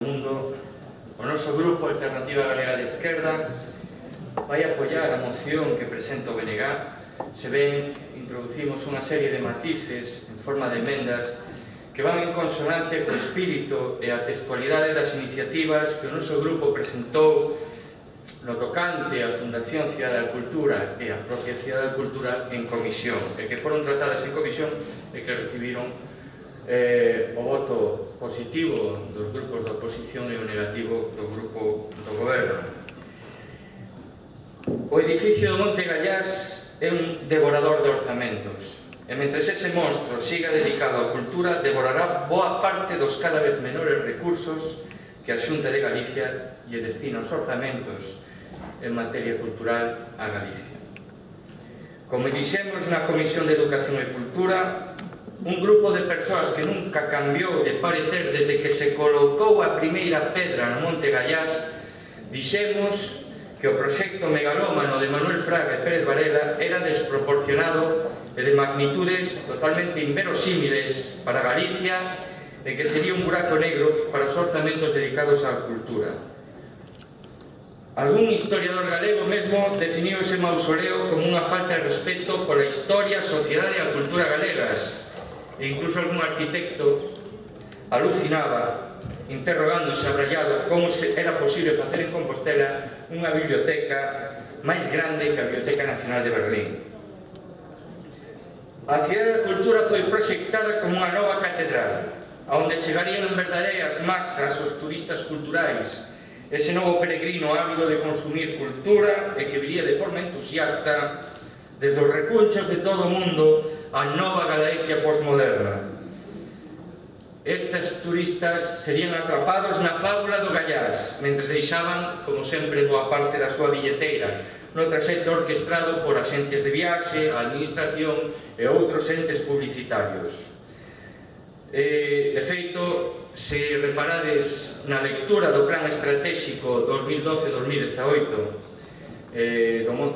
Mundo, o noso grupo Alternativa Galera de Izquierda vai apoiar a moción que presenta o Benegar. Se ven, introducimos unha serie de matices en forma de emendas que van en consonancia co espírito e a textualidade das iniciativas que o noso grupo presentou no tocante á Fundación Ciudad de la Cultura e a propia Ciudad de la Cultura en comisión, e que foron tratadas en comisión e que recibiron o voto positivo dos grupos de oposición e o negativo do grupo do goberno. O edificio do Monte Gaiás é un devorador de orzamentos, e mentre ese monstro siga dedicado á cultura, devorará boa parte dos cada vez menores recursos que a Xunta de Galicia lle destina os orzamentos en materia cultural a Galicia. Como dixemos na Comisión de Educación e Cultura, un grupo de persoas que nunca cambiou de parecer desde que se colocou a primeira pedra no Monte Gaiás, dixemos que o proxecto megalómano de Manuel Fraga e Pérez Varela era desproporcionado e de magnitudes totalmente inverosímiles para Galicia, e que sería un burato negro para os orzamentos dedicados á cultura. Algún historiador galego mesmo definiu ese mausoleo como unha falta de respeto pola historia, a sociedade e a cultura galegas. E incluso algún arquitecto alucinaba, interrogándose abrallado como era posible facer en Compostela unha biblioteca máis grande que a Biblioteca Nacional de Berlín. A Cidade da Cultura foi proxectada como unha nova catedral, aonde chegarían en verdadeiras masas os turistas culturais, ese novo peregrino ávido de consumir cultura e que viría de forma entusiasta desde os recunchos de todo o mundo a Nova Galática Postmoderna. Estes turistas serían atrapados na fábula do Gaiás, mentre deixaban, como sempre, boa parte da súa billeteira, no traxecto orquestrado por axencias de viaxe, administración e outros entes publicitarios. De feito, se reparades na lectura do Plan Estratégico 2012-2018,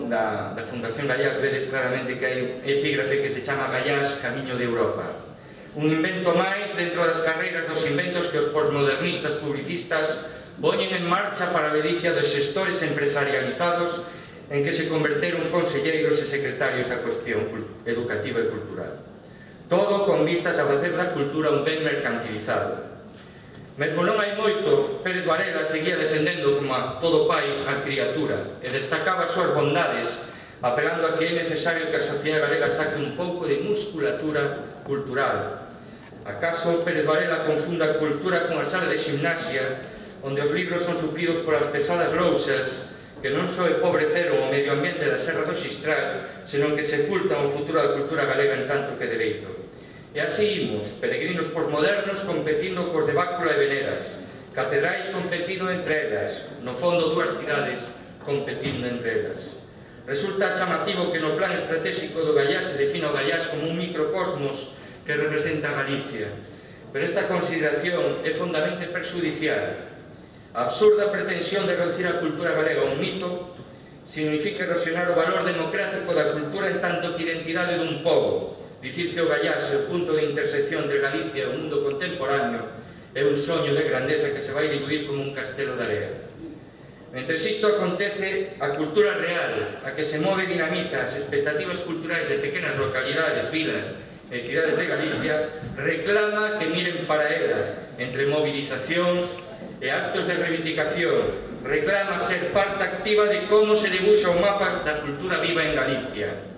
da Fundación Gallas, vedes claramente que hai un epígrafe que se chama Gallas Camino de Europa, un invento máis dentro das carreiras dos inventos que os postmodernistas publicistas poñen en marcha para a ledicia dos xestores empresarializados en que se converteron conselleiros e secretarios da cuestión educativa e cultural, todo con vistas a facer da cultura un ben mercantilizado. Mesmo non hai moito, Pérez Varela seguía defendendo como a todo pai a criatura e destacaba as súas bondades, apelando a que é necesario que a sociedade galega saque un pouco de musculatura cultural. Acaso Pérez Varela confunda a cultura con a sala de ximnasia, onde os libros son suplidos polas pesadas lousas que non só empobreceron o medio ambiente da Serra de Xistral, senón que sepultan o futuro da cultura galega en tanto que dereito. E así imos, peregrinos postmodernos competindo cos de Bácula e Veneras, catedrais competindo entre elas, no fondo dúas cidades competindo entre elas. Resulta chamativo que no plan estratégico do Gaiás se defina o Gaiás como un microcosmos que representa Galicia, pero esta consideración é fondamente perxudicial. A absurda pretensión de reducir a cultura galega a un mito significa erosionar o valor democrático da cultura en tanto que identidade dun pobo. Dicir que o Gaiás é o punto de intersección entre Galicia e o mundo contemporáneo é un soño de grandeza que se vai diluir como un castelo de area. Mentre isto acontece, a cultura real, a que se move e dinamiza as expectativas culturais de pequenas localidades, vilas e cidades de Galicia, reclama que miren para ela, entre mobilizacións e actos de reivindicación, reclama ser parte activa de como se debuxa o mapa da cultura viva en Galicia.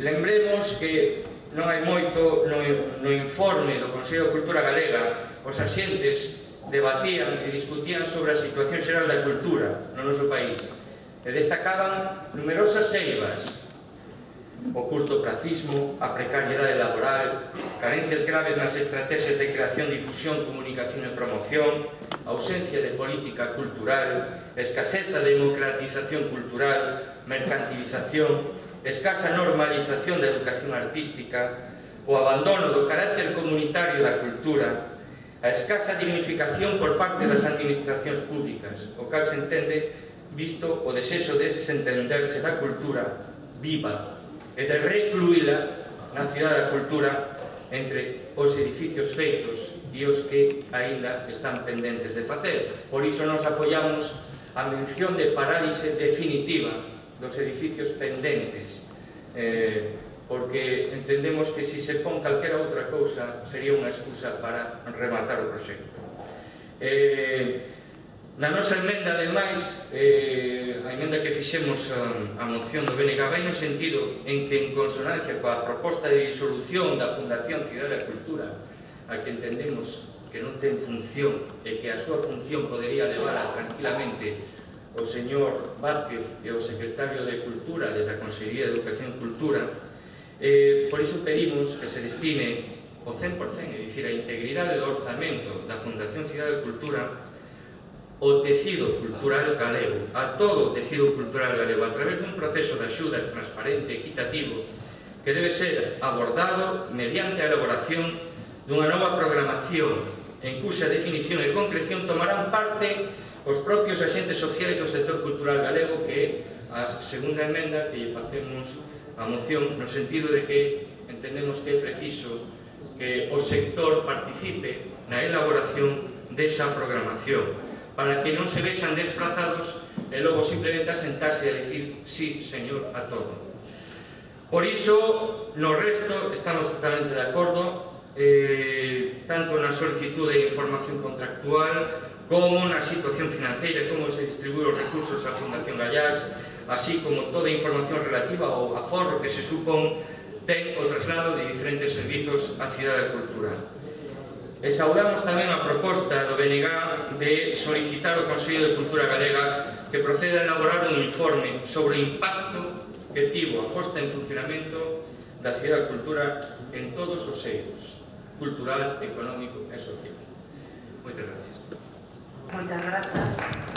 Lembremos que non hai moito no informe do Consejo de Cultura Galega os axentes debatían e discutían sobre a situación xeral da cultura no noso país e destacaban numerosas eivas: o curtopracismo, a precariedade laboral, carencias graves nas estrategias de creación, difusión, comunicación e promoción, ausencia de política cultural, escaseza de democratización cultural, mercantilización, escasa normalización da educación artística, o abandono do carácter comunitario da cultura, a escasa dignificación por parte das administracións públicas, o cal se entende visto o desexo de desentenderse da cultura viva e de recluíla na Cidade da Cultura entre os edificios feitos e os que aínda están pendentes de facer. Por iso nos apoiamos a mención de parálise definitiva dos edificios pendentes, porque entendemos que se se pon calquera outra cousa sería unha excusa para rematar o proxecto. Na nosa emenda, ademais, a emenda que fixemos a moción do BNG vai no sentido en que, en consonancia coa proposta de disolución da Fundación Ciudad de la Cultura, a que entendemos que non ten función e que a súa función podería levar tranquilamente o señor Vázquez e o secretario de Cultura desde a Consejería de Educación e Cultura, por iso pedimos que se destine o 100%, é dicir, a integridade do orzamento da Fundación Cidade de Cultura ao tecido cultural galego, a todo o tecido cultural galego, a través dun proceso de axudas transparente e equitativo que debe ser abordado mediante a elaboración dunha nova programación en cuxa definición e concreción tomarán parte os propios agentes sociais do sector cultural galego, que é a segunda emenda que facemos a moción, no sentido de que entendemos que é preciso que o sector participe na elaboración desa programación para que non se vexan desplazados e logo simplemente a sentarse a dicir sí, señor, a todo. Por iso, no resto estamos totalmente de acordo, tanto na solicitude de información contractual como na situación financeira, como se distribúen os recursos á Fundación Gallás, así como toda a información relativa ao aforro que se supón ten o traslado de diferentes servizos á Cidade Cultural. Saudamos tamén a proposta do BNG de solicitar ao Consello de Cultura Galega que proceda a elaborar un informe sobre o impacto que tivo a posta en funcionamento da Cidade Cultura en todos os eidos, cultural, económico e social. Moitas gracias. Muchas gracias.